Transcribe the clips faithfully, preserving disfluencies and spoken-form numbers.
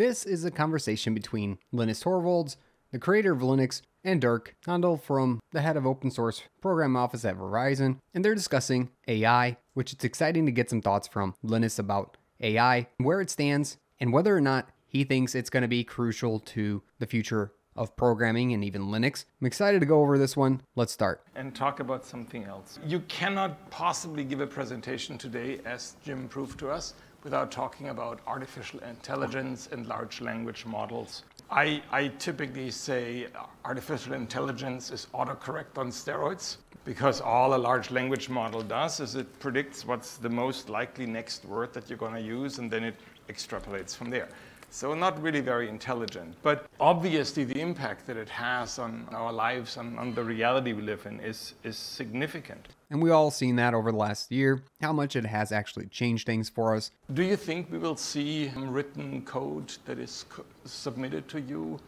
This is a conversation between Linus Torvalds, the creator of Linux, and Dirk Handel, from the head of open source program office at Verizon, and they're discussing A I, which it's exciting to get some thoughts from Linus about A I, where it stands, and whether or not he thinks it's going to be crucial to the future of programming and even Linux. I'm excited to go over this one. Let's start. And talk about something else. You cannot possibly give a presentation today, as Jim proved to us, without talking about artificial intelligence and large language models. I, I typically say artificial intelligence is autocorrect on steroids, because all a large language model does is it predicts what's the most likely next word that you're going to use, and then it extrapolates from there. So not really very intelligent, but obviously the impact that it has on our lives and on the reality we live in is, is significant. And we've all seen that over the last year, how much it has actually changed things for us. Do you think we will see written code that is co submitted to you?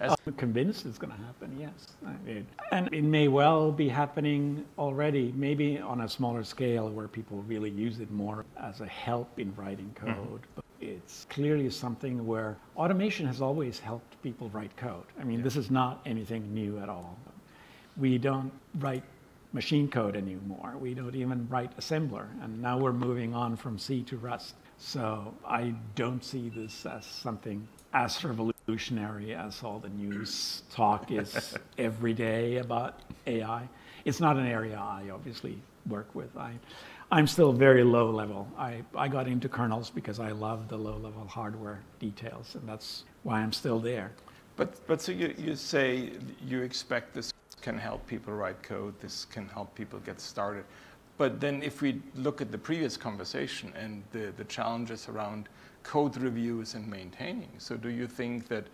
As I'm convinced it's going to happen, yes. I mean, and it may well be happening already, maybe on a smaller scale where people really use it more as a help in writing code. Mm-hmm. But it's clearly something where automation has always helped people write code. I mean, yeah. This is not anything new at all. We don't write machine code anymore. We don't even write assembler. And now we're moving on from C to Rust. So I don't see this as something as revolutionary as all the news talk is every day about A I. It's not an area I obviously work with. I, I'm still very low level. I, I got into kernels because I love the low level hardware details, and that's why I'm still there. But, but so you, you say you expect this can help people write code, this can help people get started. But then if we look at the previous conversation and the, the challenges around code reviews and maintaining, so do you think that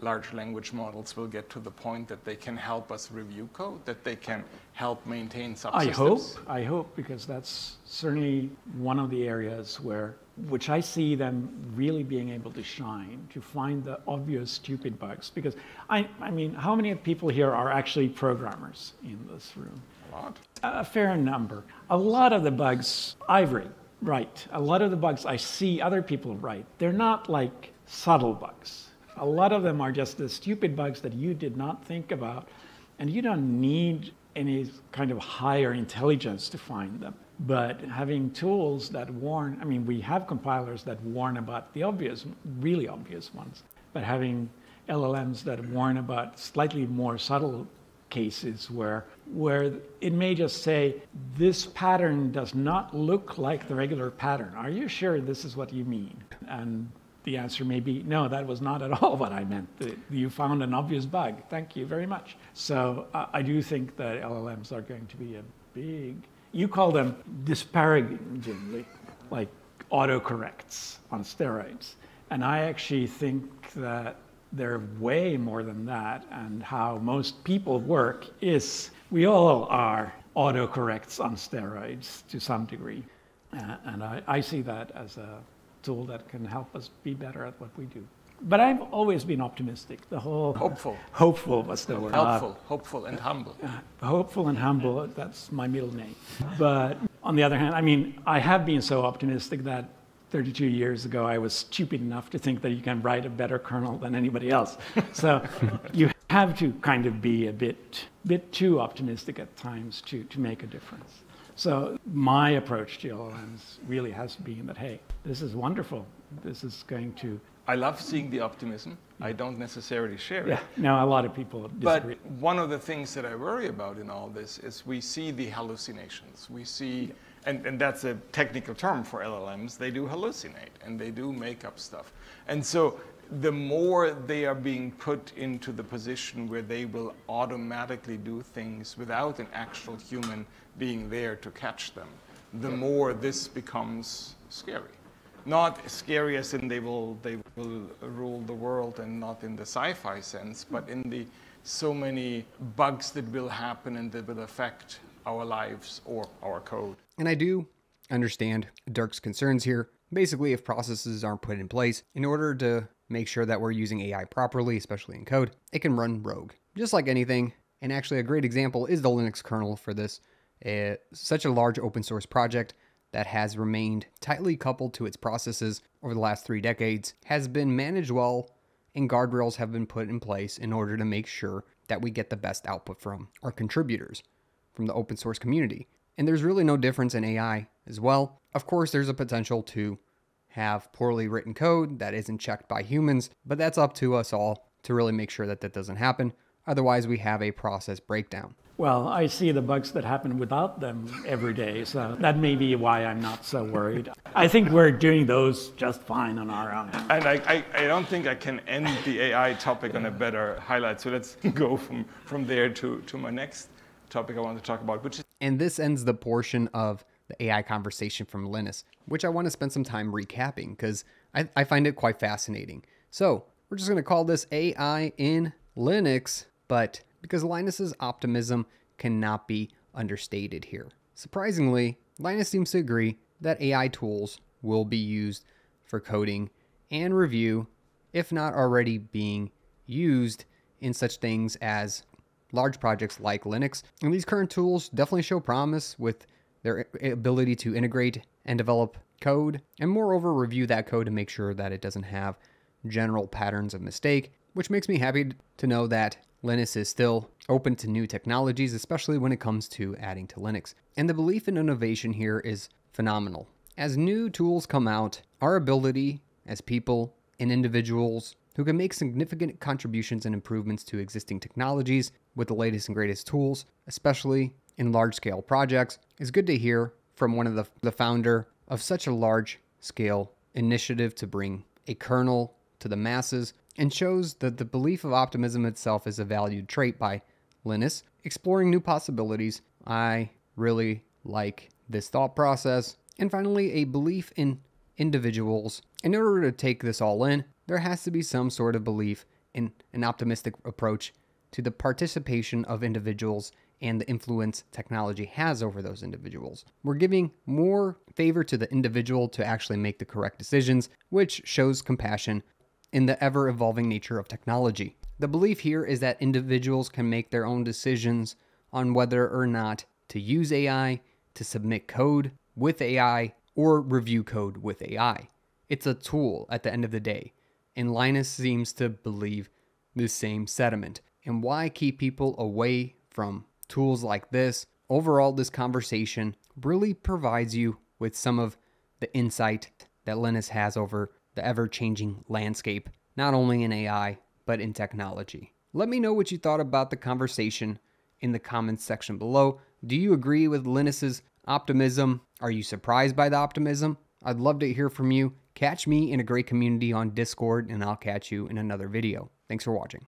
large language models will get to the point that they can help us review code, that they can help maintain subsystems? I hope, I hope, because that's certainly one of the areas where, which I see them really being able to shine, to find the obvious stupid bugs. Because, I, I mean, how many people here are actually programmers in this room? A lot. A fair number. A lot of the bugs I've read, right. A lot of the bugs I see other people write, they're not like subtle bugs. A lot of them are just the stupid bugs that you did not think about, and you don't need any kind of higher intelligence to find them. But having tools that warn, I mean, we have compilers that warn about the obvious, really obvious ones, but having L L Ms that warn about slightly more subtle cases where, where it may just say, this pattern does not look like the regular pattern. Are you sure this is what you mean? And the answer may be, no, that was not at all what I meant. You found an obvious bug. Thank you very much. So uh, I do think that L L Ms are going to be a big, you call them disparagingly, like autocorrects on steroids. And I actually think that they're way more than that. And how most people work is, we all are autocorrects on steroids to some degree. Uh, and I, I see that as a tool that can help us be better at what we do. But I've always been optimistic. The whole hopeful, hopeful was the word. Helpful, hopeful, and humble. Uh, hopeful and humble. That's my middle name. But on the other hand, I mean, I have been so optimistic that thirty-two years ago I was stupid enough to think that you can write a better kernel than anybody else. So you have to kind of be a bit, bit too optimistic at times to to make a difference. So my approach to L L Ms really has been that, hey, this is wonderful. This is going to... I love seeing the optimism. Yeah. I don't necessarily share yeah. it. No, a lot of people disagree. But one of the things that I worry about in all this is we see the hallucinations. We see, yeah. and, and that's a technical term for L L Ms, they do hallucinate and they do make up stuff. And so the more they are being put into the position where they will automatically do things without an actual human being there to catch them, the more this becomes scary. Not scary as in they will, they will rule the world, and not in the sci-fi sense, but in the so many bugs that will happen and that will affect our lives or our code. And I do understand Dirk's concerns here. Basically, if processes aren't put in place in order to make sure that we're using A I properly, especially in code, it can run rogue, just like anything. And actually a great example is the Linux kernel for this. Uh, such a large open source project that has remained tightly coupled to its processes over the last three decades has been managed well, and guardrails have been put in place in order to make sure that we get the best output from our contributors, from the open source community. And there's really no difference in A I as well. Of course, there's a potential to have poorly written code that isn't checked by humans, but that's up to us all to really make sure that that doesn't happen. Otherwise, we have a process breakdown. Well, I see the bugs that happen without them every day, so that may be why I'm not so worried. I think we're doing those just fine on our own. And I, I, I don't think I can end the A I topic on a better highlight, so let's go from, from there to, to my next topic I want to talk about, which is... And this ends the portion of the A I conversation from Linus, which I want to spend some time recapping, because I, I find it quite fascinating. So we're just going to call this A I in Linux, but because Linus's optimism cannot be understated here. Surprisingly, Linus seems to agree that A I tools will be used for coding and review, if not already being used in such things as large projects like Linux. And these current tools definitely show promise with their ability to integrate and develop code, and moreover review that code to make sure that it doesn't have general patterns of mistake, which makes me happy to know that Linus is still open to new technologies, especially when it comes to adding to Linux. And the belief in innovation here is phenomenal. As new tools come out, our ability as people and individuals who can make significant contributions and improvements to existing technologies with the latest and greatest tools, especially in large-scale projects, is good to hear from one of the, the founder of such a large-scale initiative to bring a kernel to the masses, and shows that the belief of optimism itself is a valued trait by Linus. Exploring new possibilities, I really like this thought process. And finally, a belief in individuals. In order to take this all in, there has to be some sort of belief in an optimistic approach to the participation of individuals and the influence technology has over those individuals. We're giving more favor to the individual to actually make the correct decisions, which shows compassion in the ever-evolving nature of technology. The belief here is that individuals can make their own decisions on whether or not to use A I, to submit code with A I, or review code with A I. It's a tool at the end of the day, and Linus seems to believe the same sentiment. And why keep people away from tools like this? Overall, this conversation really provides you with some of the insight that Linus has over the ever-changing landscape, not only in A I, but in technology. Let me know what you thought about the conversation in the comments section below. Do you agree with Linus's optimism? Are you surprised by the optimism? I'd love to hear from you. Catch me in a great community on Discord, and I'll catch you in another video. Thanks for watching.